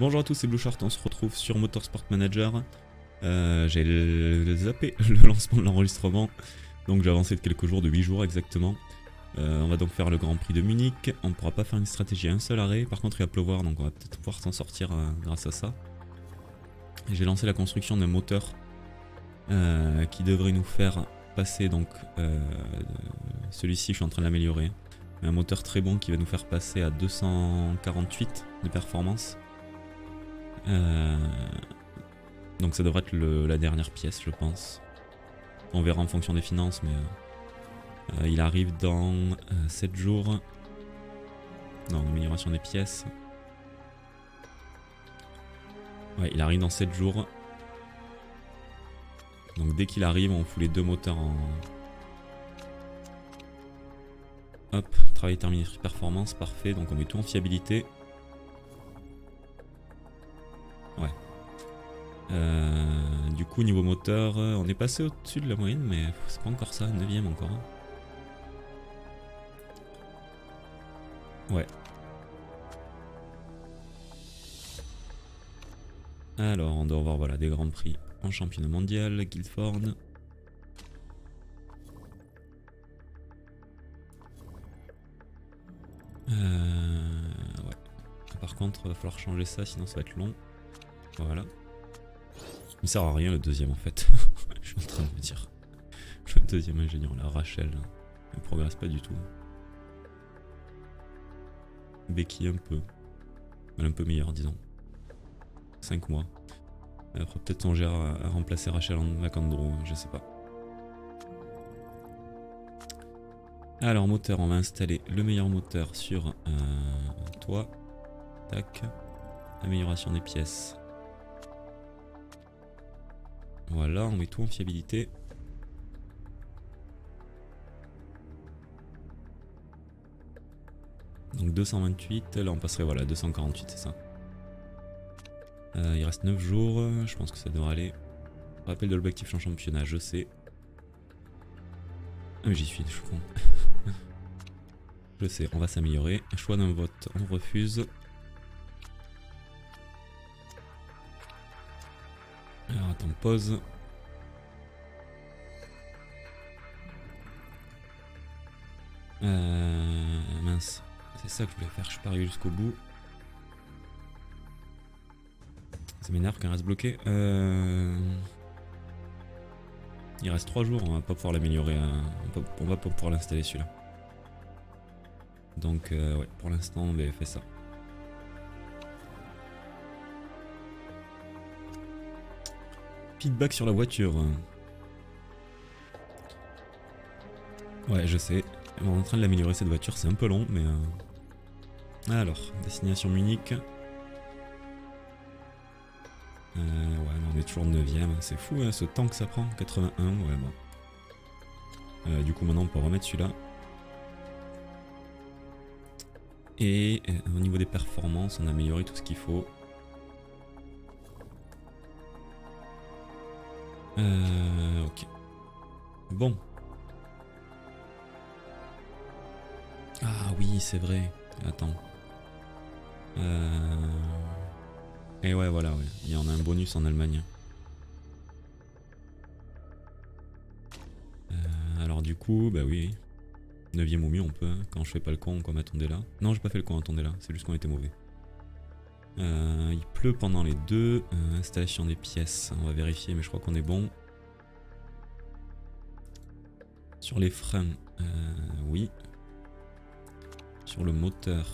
Bonjour à tous, c'est Blu shArt, on se retrouve sur Motorsport Manager. J'ai zappé le lancement de l'enregistrement, donc j'ai avancé de quelques jours, de 8 jours exactement. On va donc faire le Grand Prix de Munich, on ne pourra pas faire une stratégie à un seul arrêt, par contre il va pleuvoir, donc on va peut-être pouvoir s'en sortir grâce à ça. J'ai lancé la construction d'un moteur qui devrait nous faire passer, donc celui-ci je suis en train de l'améliorer. Un moteur très bon qui va nous faire passer à 248 de performance. Donc ça devrait être la dernière pièce, je pense. On verra en fonction des finances, mais il arrive dans 7 jours. Non, amélioration des pièces. Ouais, il arrive dans 7 jours. Donc dès qu'il arrive, on fout les deux moteurs en... Hop, travail terminé, performance, parfait. Donc on met tout en fiabilité. Ouais. Du coup, niveau moteur, on est passé au-dessus de la moyenne, mais c'est pas encore ça, 9ème encore. Ouais. Alors, on doit avoir voilà, des grands prix en championnat mondial, Guildford. Ouais. Par contre, il va falloir changer ça, sinon ça va être long. Voilà. Il sert à rien le deuxième en fait. Je suis en train de me dire. Le deuxième ingénieur, la Rachel, elle progresse pas du tout. Becky un peu. Elle est un peu meilleure, disons. 5 mois. Après peut-être songer à remplacer Rachel en Macandro, je sais pas. Alors moteur, on va installer le meilleur moteur sur toi. Tac. Amélioration des pièces. Voilà, on met tout en fiabilité. Donc 228, là on passerait voilà, 248 c'est ça. Il reste 9 jours, je pense que ça devrait aller. Rappel de l'objectif en championnat, je sais. Ah mais j'y suis, je suis con. Je sais, on va s'améliorer. Choix d'un vote, on refuse. Alors attends, pause. Mince, c'est ça que je voulais faire, je suis pas arrivé jusqu'au bout. Ça m'énerve qu'un reste bloqué. Il reste 3 jours, on va pas pouvoir l'améliorer, on va pas pouvoir l'installer celui-là. Donc ouais, pour l'instant on avait fait ça. Feedback sur la voiture. Ouais, je sais. On est en train de l'améliorer cette voiture, c'est un peu long, mais... Alors, destination Munich. Ouais, on est toujours 9ème. C'est fou, hein, ce temps que ça prend. 81, ouais, bon. Du coup, maintenant, on peut remettre celui-là. Et au niveau des performances, on a amélioré tout ce qu'il faut. Ok. Bon. Ah oui, c'est vrai. Attends. Et ouais, voilà, ouais. Il y en a un bonus en Allemagne. Alors du coup, bah oui. 9ème au mieux, on peut. Hein. Quand je fais pas le con, comme attendez là. Non, j'ai pas fait le con, attendez là. C'est juste qu'on était mauvais. Il pleut pendant les deux. Installation des pièces, on va vérifier, mais je crois qu'on est bon. Sur les freins, oui. Sur le moteur,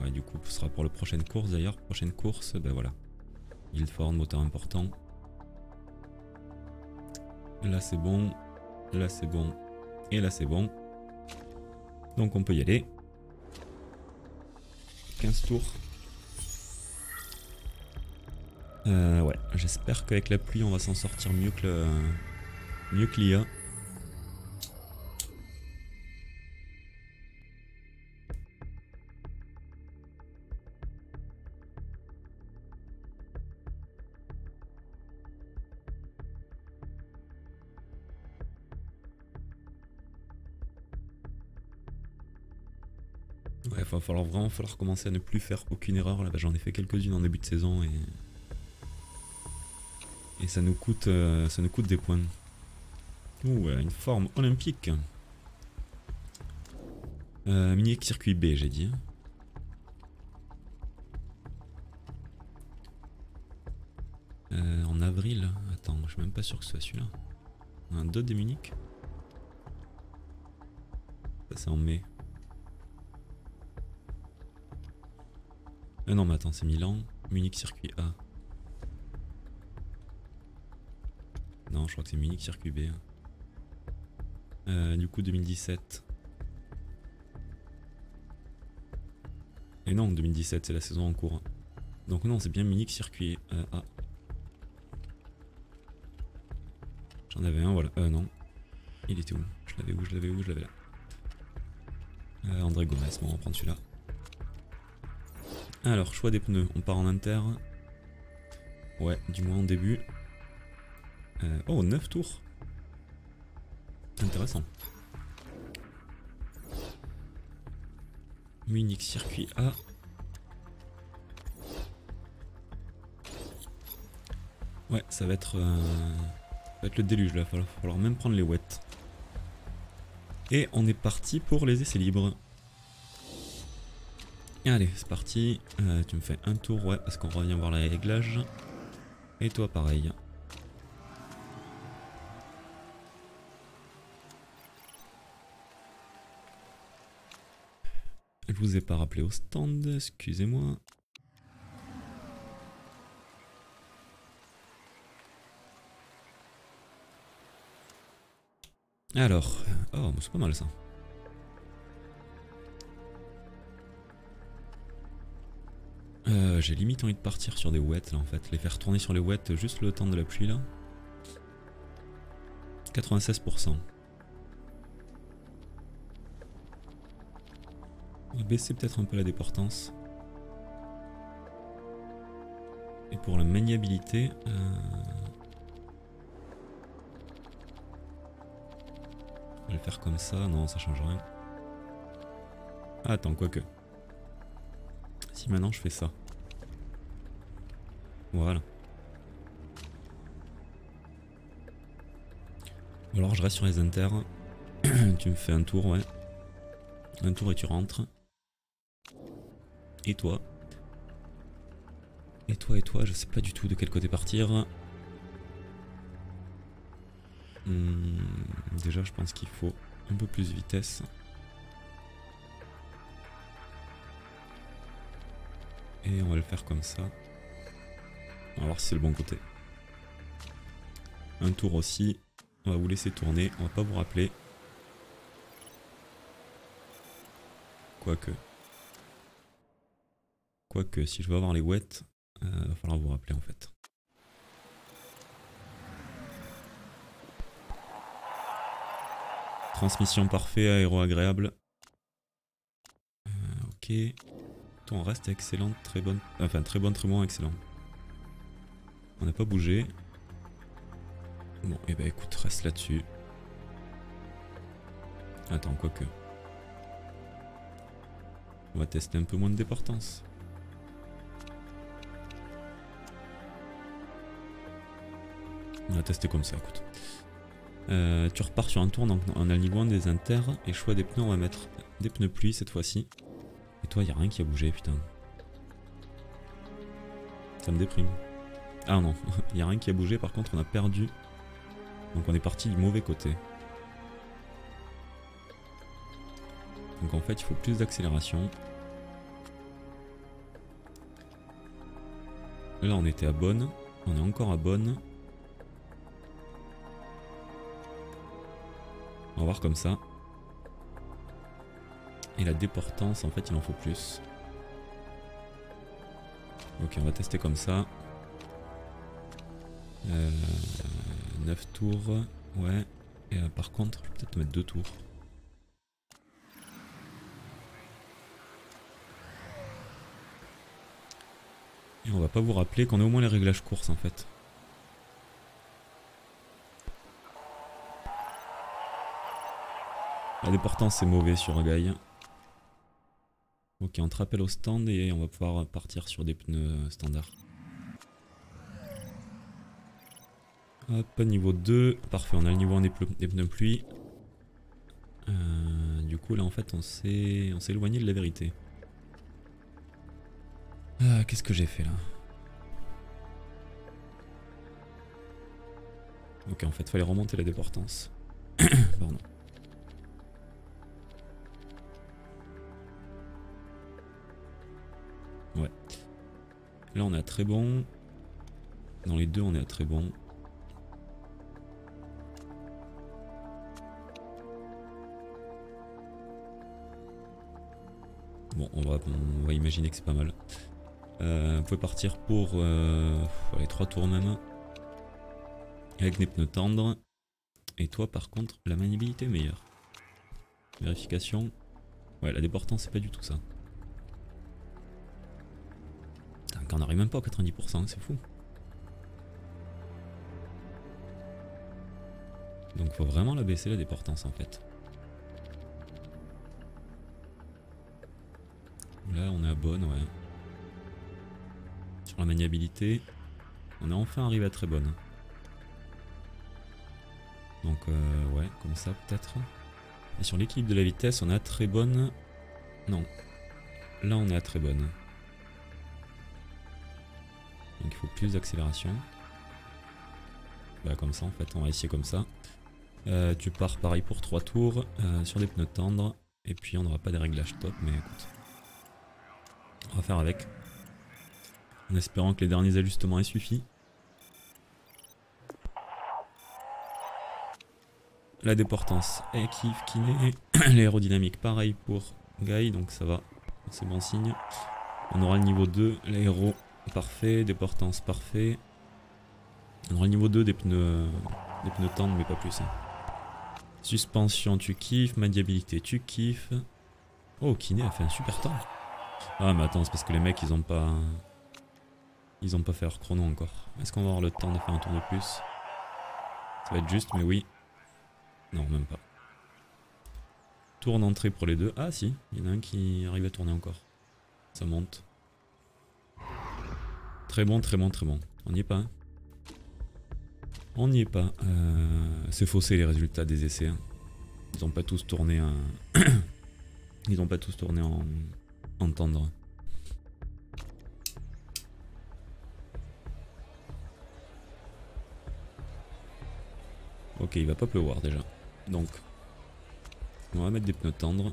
ouais, du coup, ce sera pour la prochaine course d'ailleurs. Prochaine course, ben voilà. Guildford, moteur important. Là c'est bon, là c'est bon, et là c'est bon. Donc on peut y aller. 15 tours. Ouais, j'espère qu'avec la pluie on va s'en sortir mieux que l'IA. Ouais, il va falloir commencer à ne plus faire aucune erreur. Là, bah, j'en ai fait quelques-unes en début de saison et ça nous coûte des points. Ouh, une forme olympique. Munich circuit B, j'ai dit. En avril. Attends, je suis même pas sûr que ce soit celui-là. On a un 2 de Munich. Ça, c'est en mai. Non, mais attends, c'est Milan. Munich circuit A. Non, je crois que c'est Munich circuit B. Du coup, 2017. Et non, 2017, c'est la saison en cours. Donc non, c'est bien Munich circuit A. J'en avais un, voilà. Non. Il était où? Je l'avais où? Je l'avais où? Je l'avais là. André Gomez, bon, on va prendre celui-là. Alors, choix des pneus, on part en inter. Ouais, du moins en début. Oh, 9 tours. Intéressant. Munich circuit A. Ouais, ça va être le déluge là, il va falloir même prendre les ouettes. Et on est parti pour les essais libres. Allez, c'est parti. Tu me fais un tour, ouais, parce qu'on revient voir les réglages. Et toi, pareil. Je vous ai pas rappelé au stand, excusez-moi. Alors, oh, c'est pas mal ça. J'ai limite envie de partir sur des wets là en fait, les faire tourner sur les wets juste le temps de la pluie là. 96%. On va baisser peut-être un peu la déportance. Et pour la maniabilité... On va le faire comme ça, non ça change rien. Ah, attends, quoique. Si maintenant je fais ça. Voilà. Ou alors je reste sur les inters. Tu me fais un tour, ouais. Un tour et tu rentres. Et toi? Et toi, et toi, je sais pas du tout de quel côté partir. Déjà je pense qu'il faut un peu plus de vitesse. Et on va le faire comme ça. On va voir si c'est le bon côté. Un tour aussi. On va vous laisser tourner. On va pas vous rappeler. Quoique. Quoique, si je veux avoir les ouettes, va falloir vous rappeler en fait. Transmission parfaite, aéro agréable. Ok. On reste excellent, très bonne, enfin très bonne, très bon, excellent. On n'a pas bougé. Bon, et bah écoute, reste là-dessus. Attends, quoique. On va tester un peu moins de déportance. On va tester comme ça, écoute. Tu repars sur un tour, donc on a l'iguan des inters et choix des pneus, on va mettre des pneus pluie cette fois-ci. Et toi, y'a rien qui a bougé, putain. Ça me déprime. Ah non, y'a rien qui a bougé, par contre, on a perdu. Donc on est parti du mauvais côté. Donc en fait, il faut plus d'accélération. Là, on était à bonne. On est encore à bonne. On va voir comme ça. Et la déportance, en fait, il en faut plus. Ok, on va tester comme ça. 9 tours, ouais. Et par contre, je vais peut-être mettre 2 tours. Et on va pas vous rappeler qu'on a au moins les réglages course, en fait. La déportance, c'est mauvais sur Gaï. Ok, on te rappelle au stand et on va pouvoir partir sur des pneus standards. Hop, niveau 2. Parfait, on a le niveau 1 des pneus pluie. Du coup, là, en fait, on s'est éloigné de la vérité. Ah, qu'est-ce que j'ai fait, là? Ok, en fait, fallait remonter la déportance. Pardon. Ouais. Là, on est à très bon. Dans les deux, on est à très bon. Bon, on va imaginer que c'est pas mal. Vous pouvez partir pour les 3 tours même. Avec des pneus tendres. Et toi, par contre, la maniabilité est meilleure. Vérification. Ouais, la déportance, c'est pas du tout ça. Putain, on n'arrive même pas à 90%, c'est fou. Donc, faut vraiment la baisser, la déportance, en fait. Là, on est à bonne, ouais. Sur la maniabilité, on est enfin arrivé à très bonne. Donc, ouais, comme ça, peut-être. Et sur l'équilibre de la vitesse, on est à très bonne. Non. Là, on est à très bonne. Donc, il faut plus d'accélération. Bah, comme ça, en fait, on va essayer comme ça. Tu pars pareil pour 3 tours, sur des pneus tendres. Et puis, on n'aura pas des réglages top, mais écoute. On va faire avec, en espérant que les derniers ajustements aient suffi. La déportance est kiné, l'aérodynamique pareil pour Guy, donc ça va, c'est bon signe. On aura le niveau 2, l'aéro parfait, déportance parfait. On aura le niveau 2 des pneus tendres mais pas plus. Hein. Suspension tu kiffes, maniabilité tu kiffes. Oh, kiné a fait un super temps. Ah mais attends, c'est parce que les mecs ils ont pas fait leur chrono encore. Est-ce qu'on va avoir le temps de faire un tour de plus? Ça va être juste, mais oui. Non, même pas. Tour d'entrée pour les deux. Ah si, il y en a un qui arrive à tourner encore. Ça monte. Très bon, très bon, très bon. On n'y est pas, hein. On n'y est pas. C'est faussé les résultats des essais. Hein. Ils ont pas tous tourné un... Ils ont pas tous tourné en... Entendre. Ok, il va pas pleuvoir déjà. Donc, on va mettre des pneus tendres.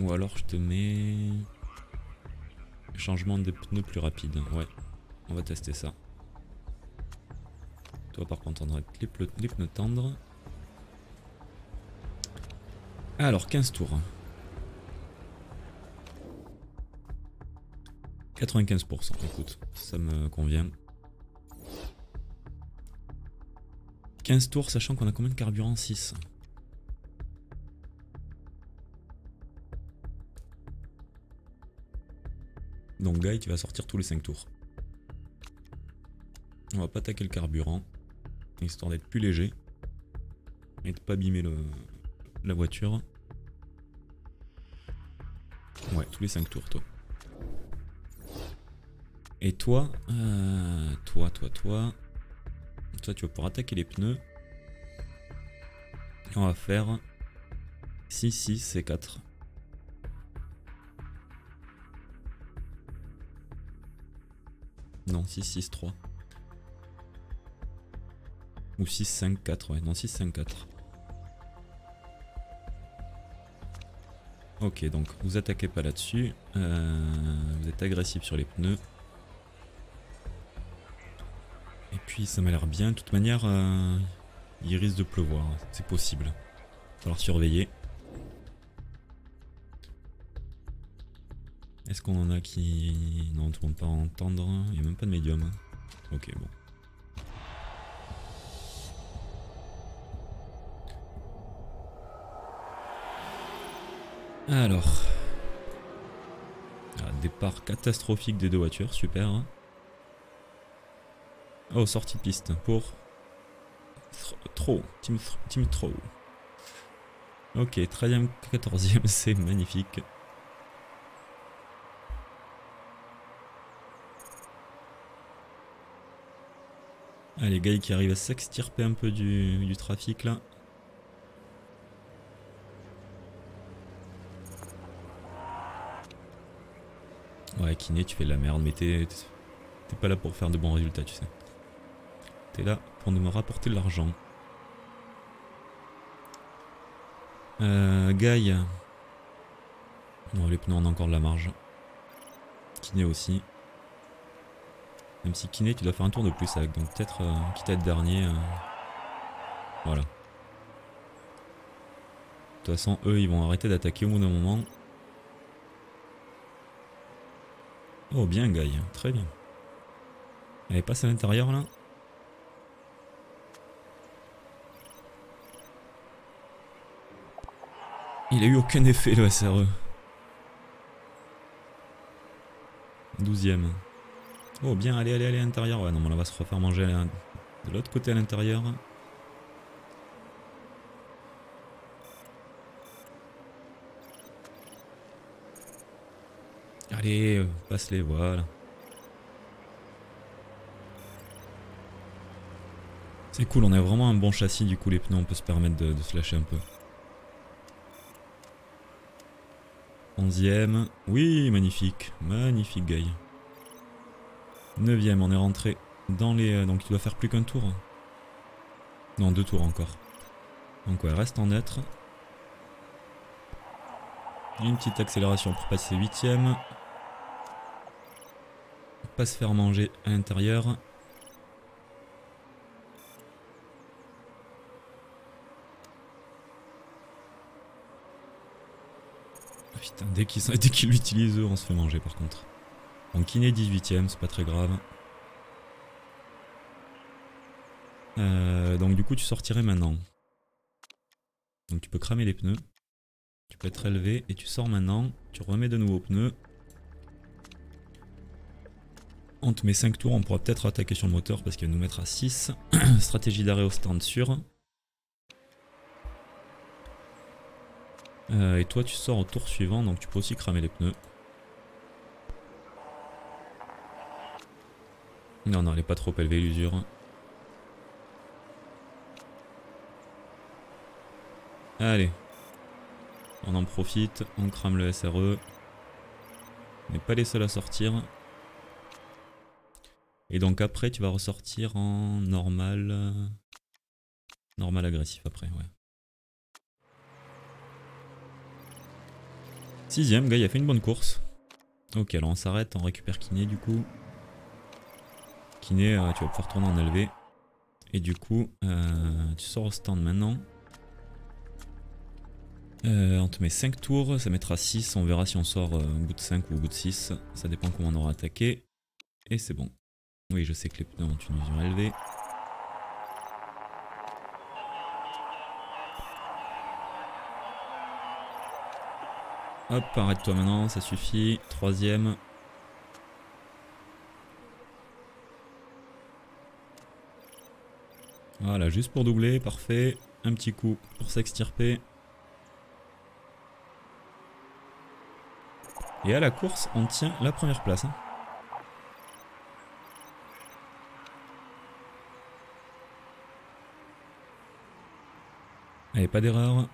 Ou alors je te mets... Changement de pneus plus rapide. Ouais, on va tester ça. Toi par contre, on va mettre les pneus tendres. Alors, 15 tours. 95%, écoute, ça me convient. 15 tours, sachant qu'on a combien de carburant? 6. Donc Guy, tu vas sortir tous les 5 tours. On va pas attaquer le carburant, histoire d'être plus léger. Et de pas abîmer la voiture. Ouais, tous les 5 tours, toi. Et toi, toi tu vas pouvoir attaquer les pneus. Et on va faire 6, 6 et 4. Non, 6, 6, 3. Ou 6, 5, 4, ouais, non, 6, 5, 4. Ok, donc vous attaquez pas là-dessus. Vous êtes agressif sur les pneus. Puis ça m'a l'air bien, de toute manière il risque de pleuvoir, c'est possible. Il va falloir surveiller. Est-ce qu'on en a qui... Non, tout le monde pas à entendre, il n'y a même pas de médium. Ok, bon. Alors... Ah, départ catastrophique des deux voitures, super. Oh, sortie de piste pour Throw, Team Throw. Ok, 13e, 14e, c'est magnifique. Ah, les gars qui arrivent à s'extirper un peu du trafic là. Ouais, Kiné, tu fais de la merde, mais t'es pas là pour faire de bons résultats, tu sais. T'es là pour nous rapporter de l'argent. Guy. Bon, les pneus, on a encore de la marge. Kiné aussi. Même si Kiné, tu dois faire un tour de plus avec, donc peut-être quitte à être dernier. Voilà. De toute façon, eux, ils vont arrêter d'attaquer au bout d'un moment. Oh bien Guy, très bien. Allez, passe à l'intérieur là. Il a eu aucun effet le SRE. 12ème. Oh bien, allez, allez, allez à l'intérieur. Ouais non, mais on va se refaire manger de l'autre côté à l'intérieur. Allez, passe-les, voilà. C'est cool, on a vraiment un bon châssis, du coup les pneus on peut se permettre de se lâcher un peu. 11ème, oui magnifique, magnifique Guy. 9ème, on est rentré dans les... donc tu dois faire plus qu'un tour. Non, 2 tours encore. Donc ouais, reste en neutre. Une petite accélération pour passer 8ème. Pas se faire manger à l'intérieur. Putain, dès qu'ils l'utilisent eux, on se fait manger par contre. Donc Kiné 18ème, c'est pas très grave. Donc du coup tu sortirais maintenant. Donc tu peux cramer les pneus. Tu peux être élevé et tu sors maintenant. Tu remets de nouveaux pneus. On te met 5 tours, on pourra peut-être attaquer sur le moteur parce qu'il va nous mettre à 6. Stratégie d'arrêt au stand sûr. Et toi tu sors au tour suivant, donc tu peux aussi cramer les pneus. Non, non, elle est pas trop élevée l'usure. Allez. On en profite, on crame le SRE. On n'est pas les seuls à sortir. Et donc après tu vas ressortir en normal. Normal agressif après, ouais. 6ème, gars, il a fait une bonne course. Ok, alors on s'arrête, on récupère Kiné du coup. Kiné, tu vas pouvoir tourner en élevé. Et du coup, tu sors au stand maintenant. On te met 5 tours, ça mettra 6, on verra si on sort au bout de 5 ou au bout de 6, ça dépend comment on aura attaqué. Et c'est bon. Oui, je sais que les pneus ont une usure élevée. Hop, arrête-toi maintenant, ça suffit. 3ème. Voilà, juste pour doubler, parfait. Un petit coup pour s'extirper. Et à la course, on tient la première place. Hein. Allez, pas d'erreur.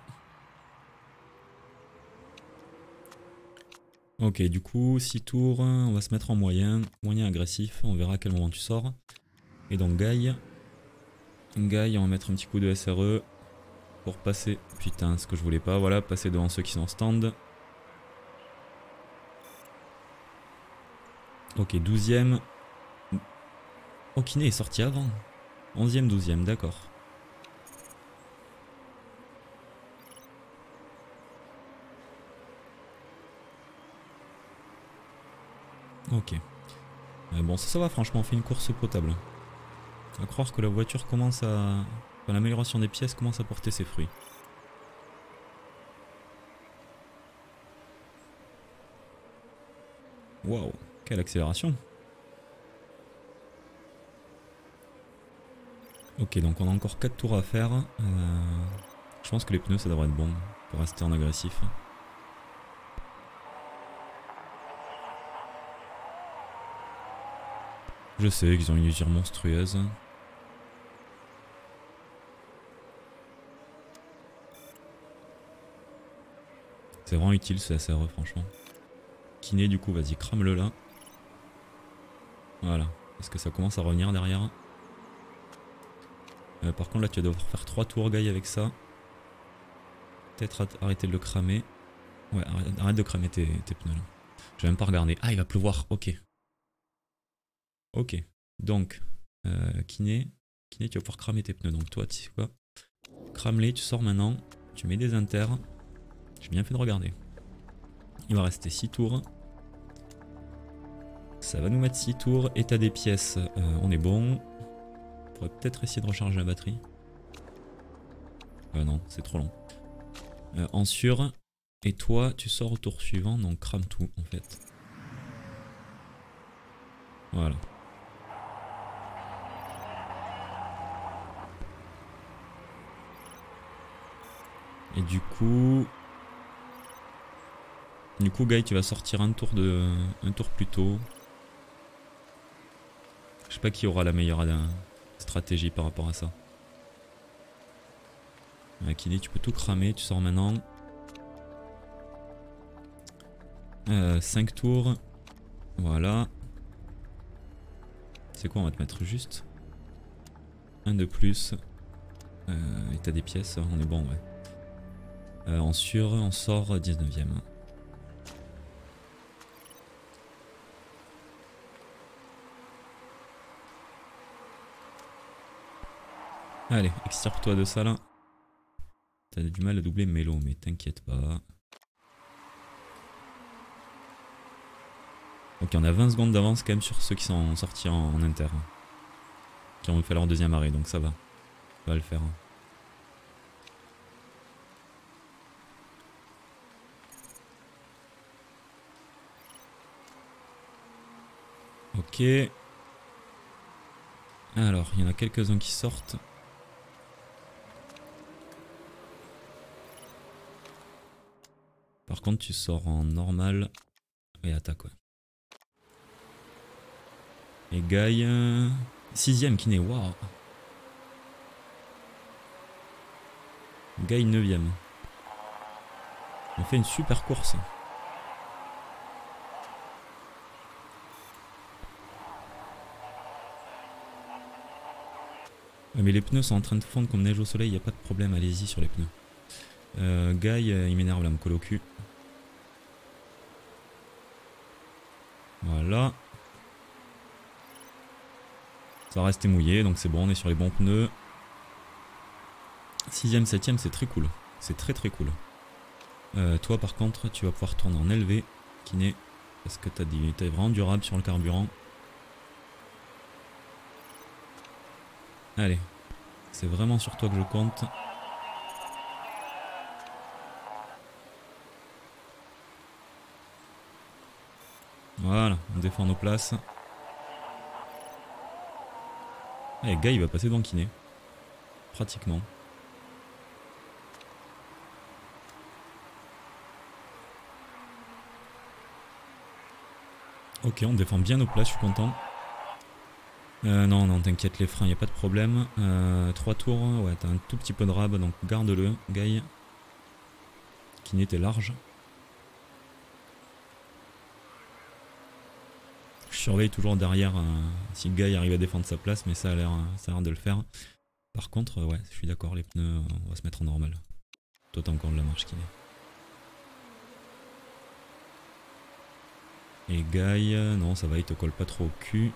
Ok, du coup, 6 tours, on va se mettre en moyen. Moyen agressif, on verra à quel moment tu sors. Et donc Guy. Guy, on va mettre un petit coup de SRE pour passer... Putain, ce que je voulais pas, voilà, passer devant ceux qui sont en stand. Ok, 12ème. Oh, Kiné est sorti avant. 11ème, 12ème, d'accord. Ok. Bon, ça va, franchement, on fait une course potable. À croire que la voiture commence à... Enfin, l'amélioration des pièces commence à porter ses fruits. Waouh. Quelle accélération. Ok, donc on a encore 4 tours à faire. Je pense que les pneus ça devrait être bon pour rester en agressif. Je sais qu'ils ont une usure monstrueuse. C'est vraiment utile ce SRE franchement. Kiné du coup, vas-y, crame-le là. Voilà. Est-ce que ça commence à revenir derrière? Par contre là tu vas devoir faire 3 tours guy avec ça. Peut-être arrêter de le cramer. Ouais, arrête de cramer tes pneus là. J'ai même pas regardé. Ah, il va pleuvoir, ok. Ok. Donc, kiné, tu vas pouvoir cramer tes pneus. Donc toi, tu sais quoi? Crame-les, tu sors maintenant. Tu mets des inters. J'ai bien fait de regarder. Il va rester 6 tours. Ça va nous mettre 6 tours. État des pièces, on est bon. On pourrait peut-être essayer de recharger la batterie. Non, c'est trop long. En sûr. Et toi, tu sors au tour suivant, donc crame tout en fait. Voilà. Et du coup, Guy, tu vas sortir un tour plus tôt. Je sais pas qui aura la meilleure stratégie par rapport à ça. Kiné, tu peux tout cramer, tu sors maintenant. 5 tours. Voilà. C'est quoi, on va te mettre juste un de plus. Et t'as des pièces, on est bon, ouais. En sur, on sort 19ème. Allez, extirpe-toi de ça là. T'as du mal à doubler Mélo, mais t'inquiète pas. Ok, on a 20 secondes d'avance quand même sur ceux qui sont sortis en inter. Qui ont fait leur deuxième arrêt, donc ça va. Ça va le faire. Ok. Alors, il y en a quelques-uns qui sortent. Par contre, tu sors en normal et attaque, ouais. Et Guy, 6ème kiné, waouh. Guy 9ème. On fait une super course. Mais les pneus sont en train de fondre comme neige au soleil, il n'y a pas de problème, allez-y sur les pneus. Guy, il m'énerve là, me colle au cul. Voilà. Ça reste mouillé, donc c'est bon, on est sur les bons pneus. 6ème, 7ème, c'est très cool. C'est très très cool. Toi par contre, tu vas pouvoir tourner en LV, kiné, parce que t'es vraiment durable sur le carburant. Allez, c'est vraiment sur toi que je compte. Voilà, on défend nos places. Et Guy il va passer dans kiné. Pratiquement. Ok, on défend bien nos places, je suis content. Non, t'inquiète, les freins, il n'y a pas de problème. 3 tours, ouais, t'as un tout petit peu de rab, donc garde-le, Guy. Kiné, t'es large. Surveille toujours derrière si Guy arrive à défendre sa place, mais ça a l'air de le faire. Par contre, ouais, je suis d'accord, les pneus, on va se mettre en normal. Toi, t'as encore de la marche qui est. Et Guy, non, ça va, il te colle pas trop au cul.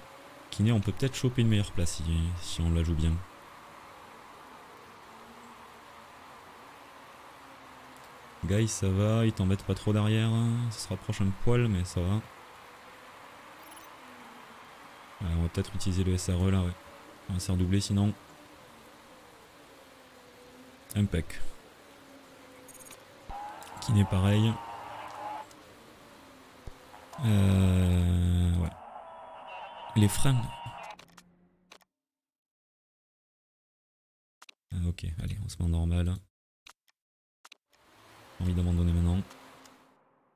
Kiné, on peut peut-être choper une meilleure place si on la joue bien. Guy, ça va, il t'embête pas trop derrière. Ça se rapproche un poil, mais ça va. On va peut-être utiliser le SRE là, ouais. On va se redoubler sinon. Impec. Kiné pareil. Ouais. Les freins. Ok, allez, on se met en normal. J'ai envie d'abandonner maintenant.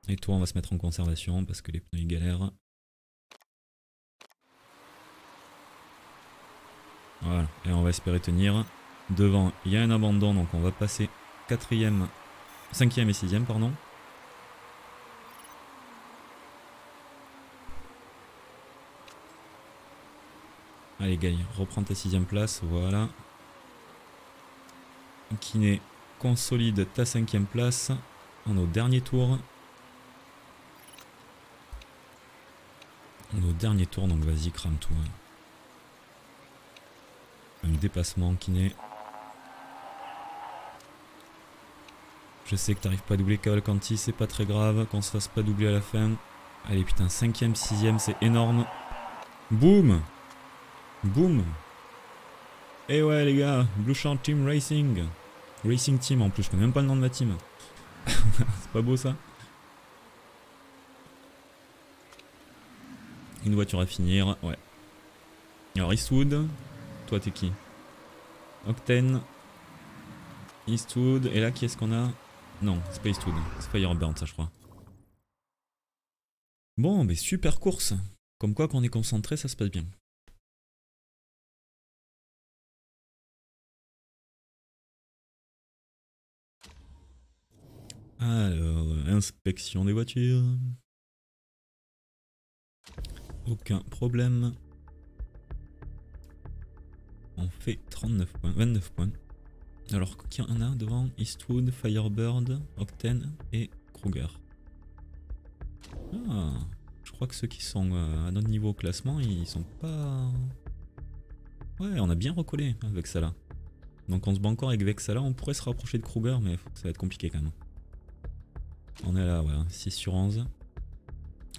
Et toi, on va se mettre en conservation parce que les pneus ils galèrent. Voilà, et on va espérer tenir. Devant, il y a un abandon, donc on va passer 4ème, 5ème et 6ème, pardon. Allez Gaël, reprends ta 6ème place, voilà. Kiné, consolide ta 5ème place. On est au dernier tour. On est au dernier tour, donc vas-y, crame tout. Un dépassement, Kiné. Je sais que t'arrives pas à doubler Cavalcanti, c'est pas très grave, qu'on se fasse pas doubler à la fin. Allez putain, 5ème, 6ème, c'est énorme. Boum! Boum! Et ouais les gars, Blu shArt Team Racing. Racing Team en plus, je connais même pas le nom de ma team. C'est pas beau ça. Une voiture à finir, ouais. Alors Eastwood, toi t'es qui? Octane, Eastwood, et là qui est-ce qu'on a? Non, c'est pas Eastwood, c'est Firebird ça je crois. Bon, mais super course. Comme quoi quand on est concentré ça se passe bien. Alors, inspection des voitures. Aucun problème. On fait 39 points, 29 points. Alors, qui en a devant? Eastwood, Firebird, Octane et Kruger. Ah, je crois que ceux qui sont à notre niveau au classement, ils sont pas... Ouais, on a bien recollé avec Vexala. Donc on se bat encore avec Vexala, on pourrait se rapprocher de Kruger, mais ça va être compliqué quand même. On est là, ouais, 6 sur 11.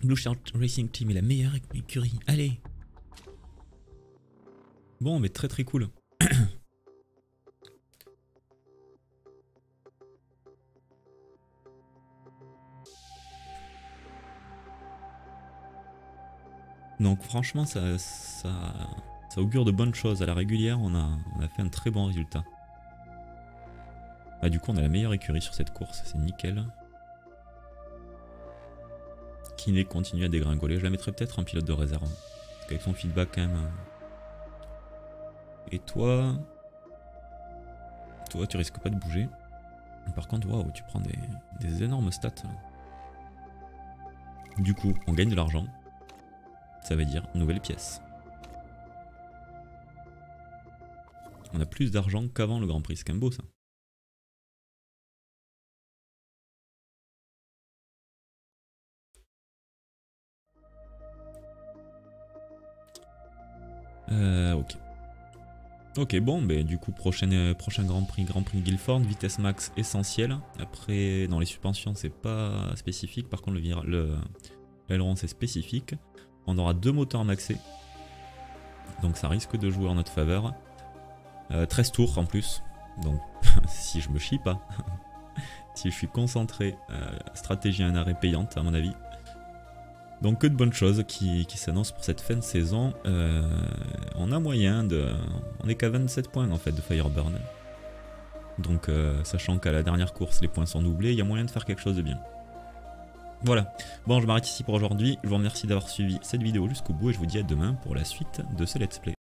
Blu shArt Racing Team est la meilleure écurie, allez! Bon, mais très cool. Donc franchement, ça augure de bonnes choses. À la régulière, on a fait un très bon résultat. Ah, du coup, on a la meilleure écurie sur cette course, c'est nickel. Kiné continue à dégringoler. Je la mettrai peut-être en pilote de réserve. Parce qu'avec son feedback quand même. Et toi, tu risques pas de bouger. Par contre, waouh, tu prends des énormes stats. Du coup, on gagne de l'argent. Ça veut dire nouvelle pièce. On a plus d'argent qu'avant le Grand Prix, c'est quand même beau ça. Ok, bon, mais du coup, prochain Grand Prix Guildford, vitesse max essentielle. Après, dans les suspensions, c'est pas spécifique. Par contre, l'aileron, c'est spécifique. On aura 2 moteurs maxés. Donc, ça risque de jouer en notre faveur. 13 tours en plus. Donc, si je me chie pas, si je suis concentré, stratégie à un arrêt payante, à mon avis. Donc que de bonnes choses qui s'annoncent pour cette fin de saison. On a moyen de... On est qu'à 27 points en fait de Firebird. Donc sachant qu'à la dernière course les points sont doublés, il y a moyen de faire quelque chose de bien. Voilà. Bon, je m'arrête ici pour aujourd'hui. Je vous remercie d'avoir suivi cette vidéo jusqu'au bout et je vous dis à demain pour la suite de ce Let's Play.